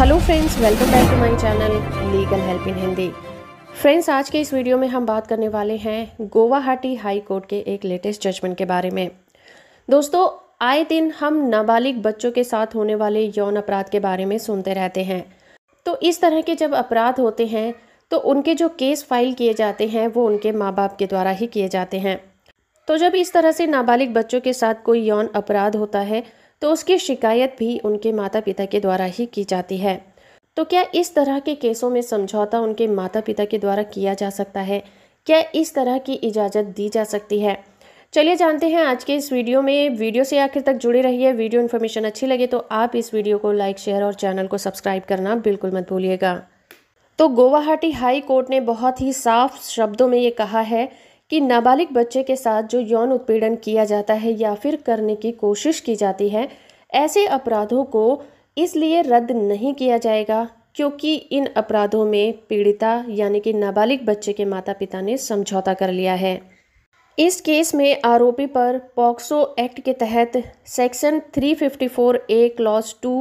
Hello friends, welcome back to my channel legal help in Hindi. Friends, आज के इस video में हम बात करने वाले हैं गुवाहाटी हाई कोर्ट के एक लेटेस्ट जजमेंट के बारे में। दोस्तों, आए दिन हम नाबालिग बच्चों के साथ होने वाले यौन अपराध के बारे में सुनते रहते हैं। तो इस तरह के जब अपराध होते हैं तो उनके जो केस फाइल किए जाते हैं वो उनके माँ बाप के द्वारा ही किए जाते हैं। तो जब इस तरह से नाबालिग बच्चों के साथ कोई यौन अपराध होता है तो उसकी शिकायत भी उनके माता पिता के द्वारा ही की जाती है। तो क्या इस तरह के केसों में समझौता उनके माता पिता के द्वारा किया जा सकता है? क्या इस तरह की इजाज़त दी जा सकती है? चलिए जानते हैं आज के इस वीडियो में। वीडियो से आखिर तक जुड़े रहिए। वीडियो इन्फॉर्मेशन अच्छी लगे तो आप इस वीडियो को लाइक, शेयर और चैनल को सब्सक्राइब करना बिल्कुल मत भूलिएगा। तो गुवाहाटी हाई कोर्ट ने बहुत ही साफ शब्दों में ये कहा है कि नाबालिग बच्चे के साथ जो यौन उत्पीड़न किया जाता है या फिर करने की कोशिश की जाती है, ऐसे अपराधों को इसलिए रद्द नहीं किया जाएगा क्योंकि इन अपराधों में पीड़िता यानी कि नाबालिग बच्चे के माता पिता ने समझौता कर लिया है। इस केस में आरोपी पर पॉक्सो एक्ट के तहत सेक्शन 354 ए क्लॉज 2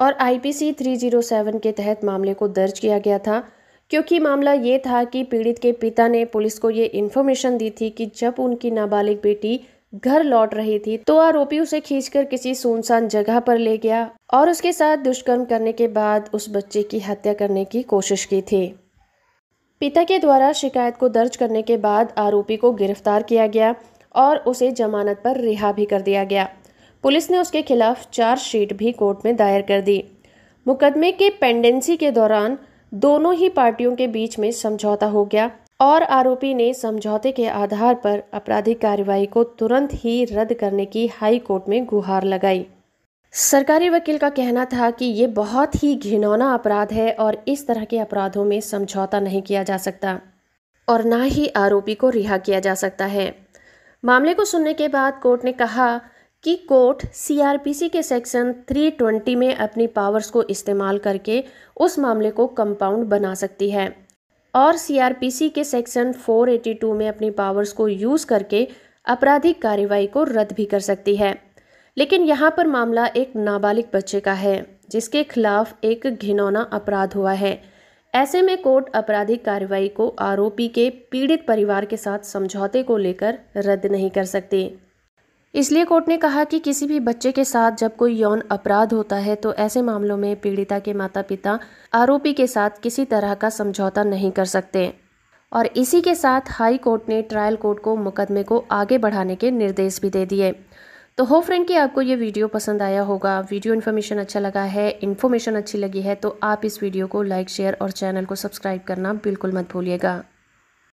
और IPC 307 के तहत मामले को दर्ज किया गया था, क्योंकि मामला ये था कि पीड़ित के पिता ने पुलिस को ये इन्फॉर्मेशन दी थी कि जब उनकी नाबालिग बेटी घर लौट रही थी तो आरोपी उसे खींचकर किसी सुनसान जगह पर ले गया और उसके साथ दुष्कर्म करने के बाद उस बच्चे की हत्या करने की कोशिश की थी। पिता के द्वारा शिकायत को दर्ज करने के बाद आरोपी को गिरफ्तार किया गया और उसे जमानत पर रिहा भी कर दिया गया। पुलिस ने उसके खिलाफ चार्जशीट भी कोर्ट में दायर कर दी। मुकदमे के पेंडेंसी के दौरान दोनों ही पार्टियों के बीच में समझौता हो गया और आरोपी ने समझौते के आधार पर आपराधिक कार्रवाई को तुरंत ही रद्द करने की हाई कोर्ट में गुहार लगाई। सरकारी वकील का कहना था कि ये बहुत ही घिनौना अपराध है और इस तरह के अपराधों में समझौता नहीं किया जा सकता और ना ही आरोपी को रिहा किया जा सकता है। मामले को सुनने के बाद कोर्ट ने कहा कि कोर्ट CRPC के सेक्शन 320 में अपनी पावर्स को इस्तेमाल करके उस मामले को कंपाउंड बना सकती है और CRPC के सेक्शन 482 में अपनी पावर्स को यूज़ करके आपराधिक कार्रवाई को रद्द भी कर सकती है। लेकिन यहाँ पर मामला एक नाबालिग बच्चे का है जिसके खिलाफ एक घिनौना अपराध हुआ है। ऐसे में कोर्ट आपराधिक कार्रवाई को आरोपी के पीड़ित परिवार के साथ समझौते को लेकर रद्द नहीं कर सकती। इसलिए कोर्ट ने कहा कि किसी भी बच्चे के साथ जब कोई यौन अपराध होता है तो ऐसे मामलों में पीड़िता के माता पिता आरोपी के साथ किसी तरह का समझौता नहीं कर सकते। और इसी के साथ हाई कोर्ट ने ट्रायल कोर्ट को मुकदमे को आगे बढ़ाने के निर्देश भी दे दिए। तो हो फ्रेंड कि आपको ये वीडियो पसंद आया होगा। वीडियो इन्फॉर्मेशन अच्छी लगी है तो आप इस वीडियो को लाइक, शेयर और चैनल को सब्सक्राइब करना बिल्कुल मत भूलिएगा।